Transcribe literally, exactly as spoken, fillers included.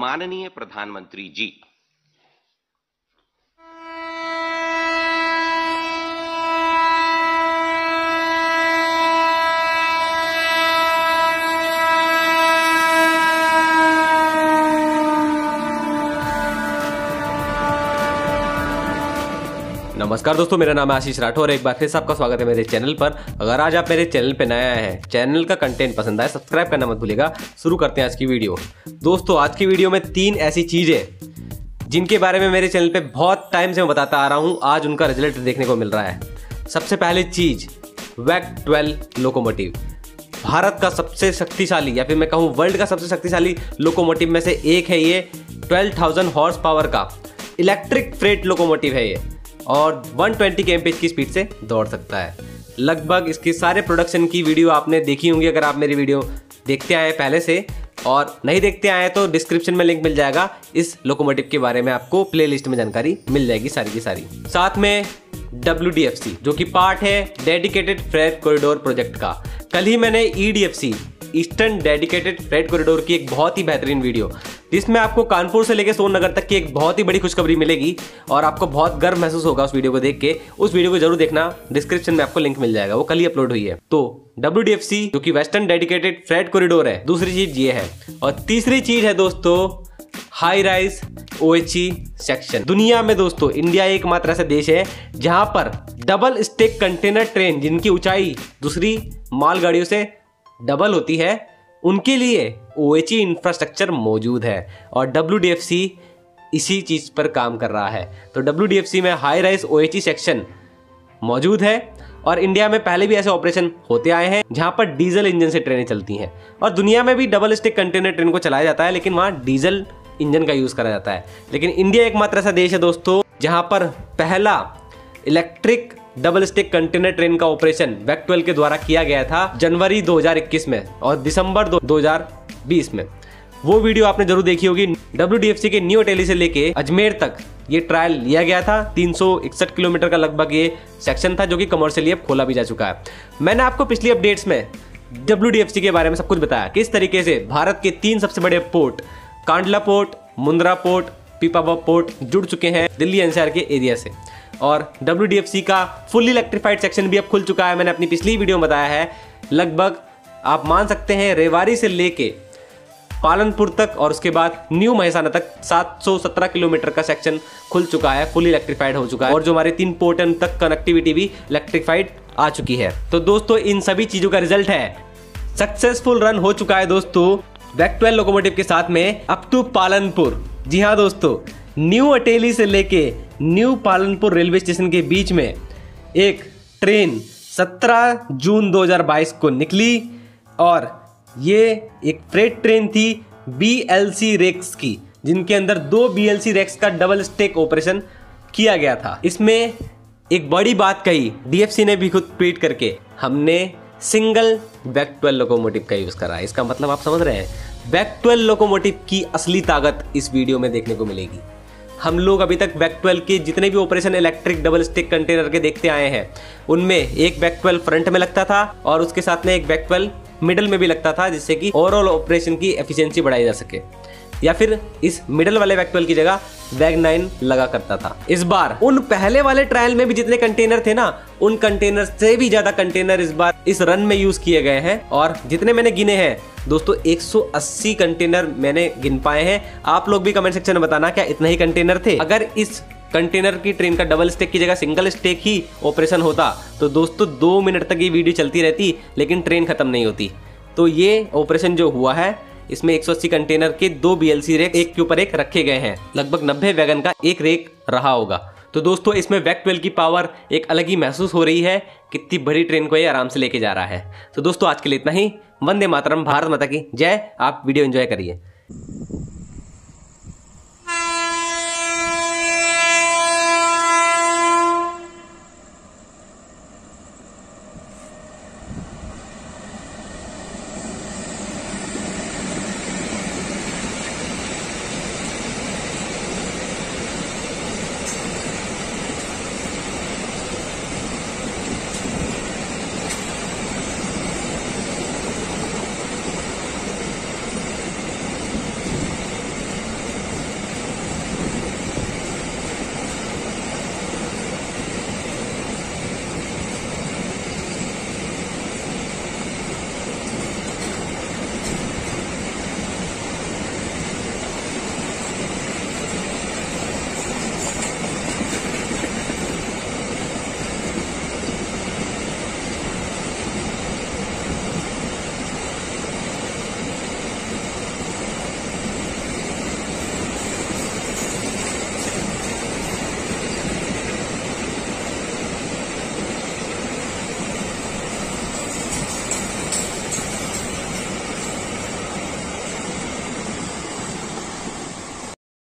माननीय प्रधानमंत्री जी। नमस्कार दोस्तों, मेरा नाम है आशीष राठौर। एक बार फिर से आपका स्वागत है मेरे चैनल पर। अगर आज आप मेरे चैनल पर नया आए हैं, चैनल का कंटेंट पसंद आए, सब्सक्राइब करना मत भूलिएगा। शुरू करते हैं आज की वीडियो। दोस्तों, आज की वीडियो में तीन ऐसी चीज़ें जिनके बारे में मेरे चैनल पे बहुत टाइम से मैं बताता आ रहा हूँ, आज उनका रिजल्ट देखने को मिल रहा है। सबसे पहली चीज़, वैग ट्वेल्व लोकोमोटिव, भारत का सबसे शक्तिशाली या फिर मैं कहूँ वर्ल्ड का सबसे शक्तिशाली लोकोमोटिव में से एक है ये। ट्वेल्व थाउजेंड हॉर्स पावर का इलेक्ट्रिक फ्रेट लोकोमोटिव है ये और एक सौ बीस केएमपीएच की स्पीड से दौड़ सकता है। लगभग इसके सारे प्रोडक्शन की वीडियो आपने देखी होंगी अगर आप मेरी वीडियो देखते आए पहले से, और नहीं देखते आए तो डिस्क्रिप्शन में लिंक मिल जाएगा। इस लोकोमोटिव के बारे में आपको प्लेलिस्ट में जानकारी मिल जाएगी सारी की सारी। साथ में डब्ल्यू डी एफ सी जो कि पार्ट है डेडिकेटेड फ्रेट कॉरिडोर प्रोजेक्ट का। कल ही मैंने E D F C Eastern dedicated freight corridor की एक बहुत ही बेहतरीन वीडियो, जिसमें आपको कानपुर से लेकर सोननगर तक की एक बहुत ही बड़ी खुशखबरी मिलेगी और आपको बहुत गर्व महसूस होगा उस वीडियो को देख के। उस वीडियो को जरूर देखना, डिस्क्रिप्शन में आपको लिंक मिल जाएगा, वो कल ही अपलोड हुई है। तो डब्ल्यू डी एफ सी जो कि वेस्टर्न डेडिकेटेड फ्रेट कॉरिडोर है, दूसरी चीज ये है। और तीसरी चीज है दोस्तों, high rise O H E section. दुनिया में दोस्तों इंडिया एकमात्र ऐसा देश है जहां पर डबल स्टेक कंटेनर ट्रेन, जिनकी ऊंचाई दूसरी मालगाड़ियों से डबल होती है, उनके लिए ओ एच ई इंफ्रास्ट्रक्चर मौजूद है और डब्ल्यू डी एफ सी इसी चीज़ पर काम कर रहा है। तो डब्ल्यू डी एफ सी में high rise O H E section मौजूद है और इंडिया में पहले भी ऐसे ऑपरेशन होते आए हैं जहां पर डीजल इंजन से ट्रेनें चलती हैं, और दुनिया में भी डबल स्टेक कंटेनर ट्रेन को चलाया जाता है, लेकिन वहां डीजल इंजन का यूज़ करा जाता है। लेकिन इंडिया एकमात्र ऐसा देश है दोस्तों जहाँ पर पहला electric double stack container train का ऑपरेशन वैग ट्वेल्व के द्वारा किया गया था जनवरी दो हज़ार इक्कीस में और दिसंबर दो हज़ार बीस में। वो वीडियो आपने जरूर देखी होगी। डब्ल्यू डी एफ सी के न्यू अटेली से लेके अजमेर तक ये ट्रायल लिया गया था। तीन सौ इकसठ किलोमीटर का लगभग ये सेक्शन था जो कि कमर्शियली अब खोला भी जा चुका है। मैंने आपको पिछली अपडेट्स में डब्ल्यू डी एफ सी के बारे में सब कुछ बताया, किस तरीके से भारत के तीन सबसे बड़े port Kandla port, Mundra port, Pipavav port जुड़ चुके हैं दिल्ली एन सी आर के एरिया से, और डब्ल्यू डी एफ सी का फुल इलेक्ट्रीफाइड सेक्शन भी अब खुल चुका है। मैंने अपनी पिछली वीडियो में बताया है। लगभग आप मान सकते हैं रेवाड़ी से लेके पालनपुर तक और उसके बाद न्यू महिसाना तक सात सौ सत्रह किलोमीटर का सेक्शन खुल चुका है, फुल इलेक्ट्रीफाइड हो चुका है, और जो हमारे तीन पोर्टन तक कनेक्टिविटी भी इलेक्ट्रीफाइड आ चुकी है। तो दोस्तों इन सभी चीज़ों का रिजल्ट है, सक्सेसफुल रन हो चुका है दोस्तों वैग ट्वेल्व लोकोमोटिव के साथ में अप टू पालनपुर। जी हाँ दोस्तों, न्यू अटेली से लेके न्यू पालनपुर रेलवे स्टेशन के बीच में एक ट्रेन सत्रह जून दो हज़ार बाईस को निकली और ये एक फ्रेट ट्रेन थी बी एल सी रेक्स की, जिनके अंदर दो बी एल सी रेक्स का डबल स्टेक ऑपरेशन किया गया था। इसमें एक बड़ी बात कही डी एफ सी ने भी खुद ट्वीट करके, हमने सिंगल वैग ट्वेल्व लोकोमोटिव का यूज़ करा है। इसका मतलब आप समझ रहे हैं, वैग ट्वेल्व लोकोमोटिव की असली ताकत इस वीडियो में देखने को मिलेगी। हम लोग अभी तक वैग ट्वेल्व के जितने भी operation electric double stick container के देखते आए हैं, उनमें एक वैग ट्वेल्व फ्रंट में लगता था और उसके साथ में एक वैग ट्वेल्व मिडल में भी लगता था, जिससे कि ओवरऑल ऑपरेशन की एफिशिएंसी बढ़ाई जा सके, या फिर इस मिडल वाले वैग ट्वेल्व की जगह वैग नाइन लगा करता था। इस बार उन पहले वाले ट्रायल में भी जितने कंटेनर थे ना, उन कंटेनर से भी ज्यादा कंटेनर इस बार इस रन में यूज किए गए हैं, और जितने मैंने गिने हैं दोस्तों एक सौ अस्सी कंटेनर मैंने गिन पाए हैं। आप लोग भी कमेंट सेक्शन में बताना, क्या इतने ही कंटेनर थे? अगर इस कंटेनर की ट्रेन का डबल स्टेक की जगह सिंगल स्टेक ही ऑपरेशन होता तो दोस्तों दो मिनट तक ये वीडियो चलती रहती, लेकिन ट्रेन खत्म नहीं होती। तो ये ऑपरेशन जो हुआ है, इसमें एक सौ अस्सी कंटेनर के दो बी एल सी रेक एक के ऊपर एक रखे गए हैं। लगभग नब्बे वैगन का एक रेक रहा होगा। तो दोस्तों इसमें वैग ट्वेल्व की पावर एक अलग ही महसूस हो रही है, कितनी बड़ी ट्रेन को ये आराम से लेके जा रहा है। तो दोस्तों आज के लिए इतना ही। वंदे मातरम, भारत माता की जय। आप वीडियो एंजॉय करिए।